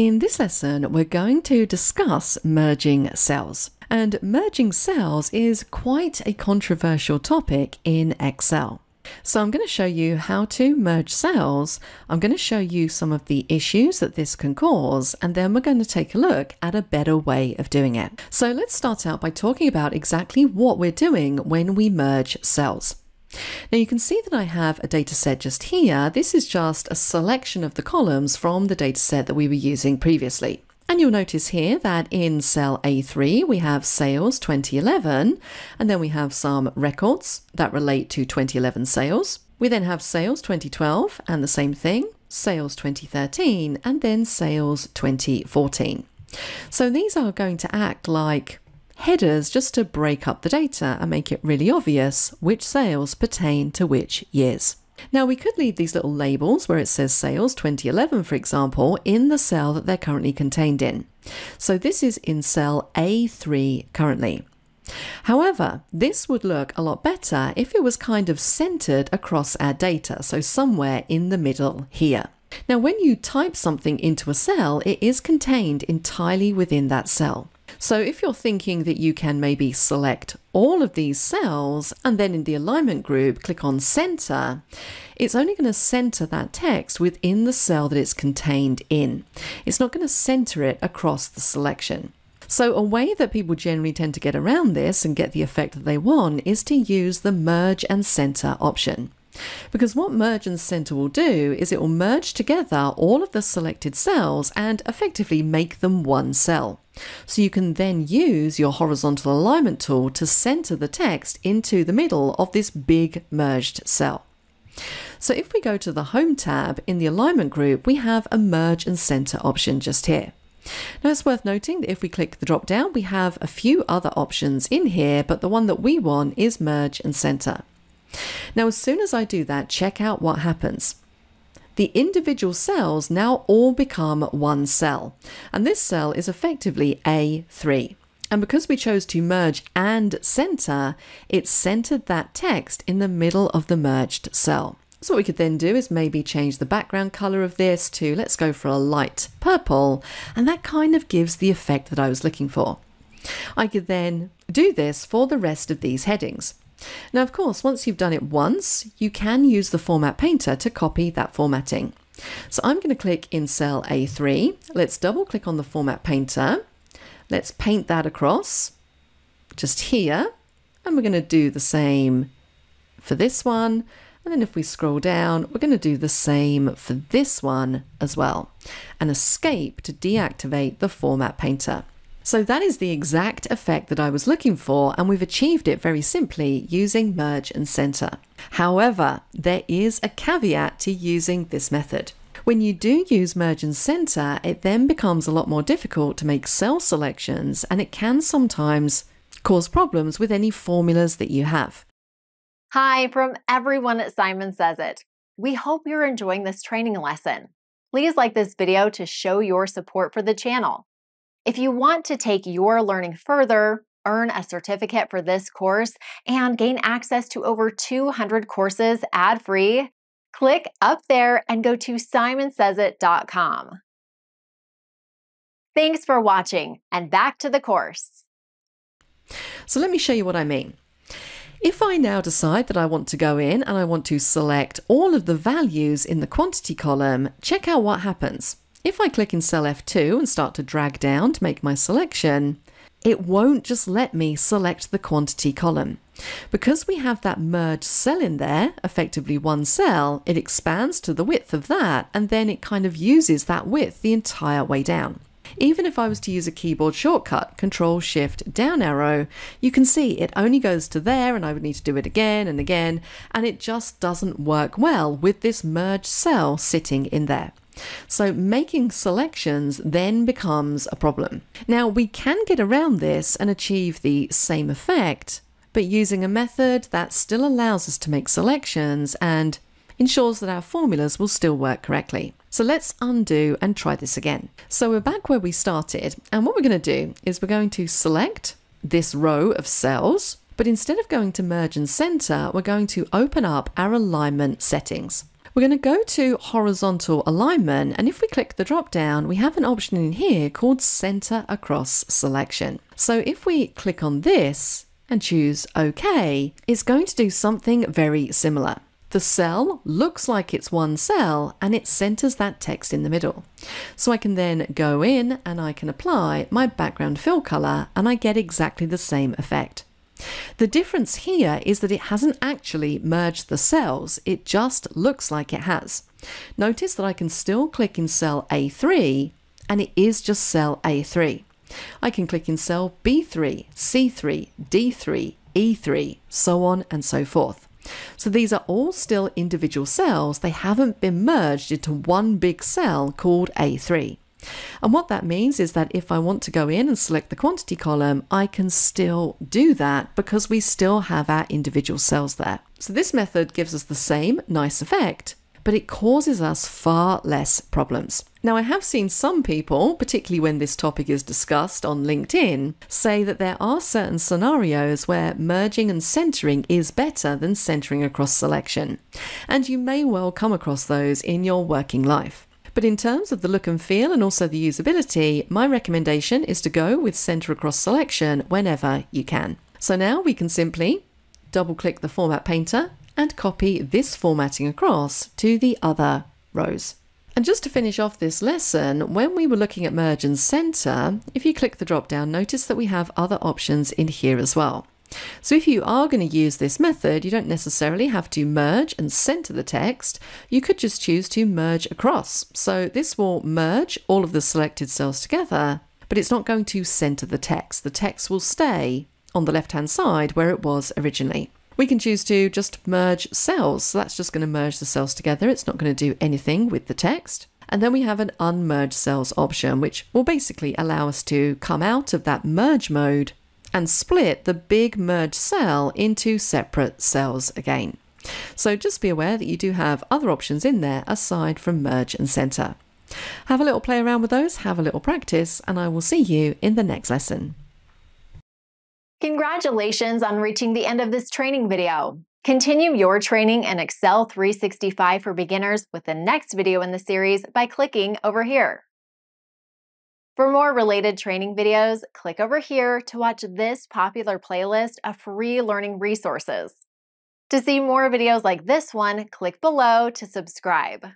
In this lesson, we're going to discuss merging cells. And merging cells is quite a controversial topic in Excel. So I'm going to show you how to merge cells. I'm going to show you some of the issues that this can cause, and then we're going to take a look at a better way of doing it. So let's start out by talking about exactly what we're doing when we merge cells. Now you can see that I have a data set just here. This is just a selection of the columns from the data set that we were using previously. And you'll notice here that in cell A3, we have sales 2011, and then we have some records that relate to 2011 sales. We then have sales 2012 and the same thing, sales 2013, and then sales 2014. So these are going to act like headers just to break up the data and make it really obvious which sales pertain to which years. Now we could leave these little labels where it says sales 2011, for example, in the cell that they're currently contained in. So this is in cell A3 currently. However, this would look a lot better if it was kind of centered across our data, so somewhere in the middle here. Now when you type something into a cell, it is contained entirely within that cell. So if you're thinking that you can maybe select all of these cells and then in the alignment group click on center, it's only going to center that text within the cell that it's contained in. It's not going to center it across the selection. So a way that people generally tend to get around this and get the effect that they want is to use the merge and center option. Because what merge and center will do is it will merge together all of the selected cells and effectively make them one cell. So you can then use your horizontal alignment tool to center the text into the middle of this big merged cell. So if we go to the Home tab in the alignment group, we have a merge and center option just here. Now it's worth noting that if we click the drop down, we have a few other options in here, but the one that we want is merge and center. Now, as soon as I do that, check out what happens. The individual cells now all become one cell, and this cell is effectively A3. And because we chose to merge and center, it centered that text in the middle of the merged cell. So what we could then do is maybe change the background color of this to, let's go for a light purple, and that kind of gives the effect that I was looking for. I could then do this for the rest of these headings. Now, of course, once you've done it once, you can use the format painter to copy that formatting. So I'm going to click in cell A3. Let's double click on the format painter. Let's paint that across just here. And we're going to do the same for this one. And then if we scroll down, we're going to do the same for this one as well. And escape to deactivate the format painter. So that is the exact effect that I was looking for, and we've achieved it very simply using merge and center. However, there is a caveat to using this method. When you do use merge and center, it then becomes a lot more difficult to make cell selections, and it can sometimes cause problems with any formulas that you have. Hi from everyone at Simon Says It. We hope you're enjoying this training lesson. Please like this video to show your support for the channel. If you want to take your learning further, earn a certificate for this course, and gain access to over 200 courses ad-free, click up there and go to SimonSezIT.com. Thanks for watching, and back to the course. So let me show you what I mean. If I now decide that I want to go in and I want to select all of the values in the quantity column, check out what happens. If I click in cell F2 and start to drag down to make my selection, it won't just let me select the quantity column. Because we have that merged cell in there, effectively one cell, it expands to the width of that, and then it kind of uses that width the entire way down. Even if I was to use a keyboard shortcut, Control-Shift down arrow, you can see it only goes to there, and I would need to do it again and again, and it just doesn't work well with this merged cell sitting in there. So making selections then becomes a problem. Now we can get around this and achieve the same effect, but using a method that still allows us to make selections and ensures that our formulas will still work correctly. So let's undo and try this again. So we're back where we started, and what we're going to do is we're going to select this row of cells, but instead of going to merge and center, we're going to open up our alignment settings. We're going to go to horizontal alignment, and if we click the drop down, we have an option in here called center across selection. So if we click on this and choose OK, it's going to do something very similar. The cell looks like it's one cell and it centers that text in the middle. So I can then go in and I can apply my background fill color and I get exactly the same effect. The difference here is that it hasn't actually merged the cells, it just looks like it has. Notice that I can still click in cell A3 and it is just cell A3. I can click in cell B3, C3, D3, E3, so on and so forth. So these are all still individual cells, they haven't been merged into one big cell called A3. And what that means is that if I want to go in and select the quantity column, I can still do that because we still have our individual cells there. So this method gives us the same nice effect, but it causes us far less problems. Now, I have seen some people, particularly when this topic is discussed on LinkedIn, say that there are certain scenarios where merging and centering is better than centering across selection. And you may well come across those in your working life. But in terms of the look and feel and also the usability, my recommendation is to go with center across selection whenever you can. So now we can simply double click the format painter and copy this formatting across to the other rows. And just to finish off this lesson, when we were looking at merge and center, if you click the drop down, notice that we have other options in here as well. So if you are going to use this method, you don't necessarily have to merge and center the text. You could just choose to merge across. So this will merge all of the selected cells together, but it's not going to center the text. The text will stay on the left-hand side where it was originally. We can choose to just merge cells. So that's just going to merge the cells together. It's not going to do anything with the text. And then we have an unmerge cells option, which will basically allow us to come out of that merge mode and split the big merged cell into separate cells again. So just be aware that you do have other options in there aside from merge and center. Have a little play around with those, have a little practice, and I will see you in the next lesson. Congratulations on reaching the end of this training video. Continue your training in Excel 365 for beginners with the next video in the series by clicking over here. For more related training videos, click over here to watch this popular playlist of free learning resources. To see more videos like this one, click below to subscribe.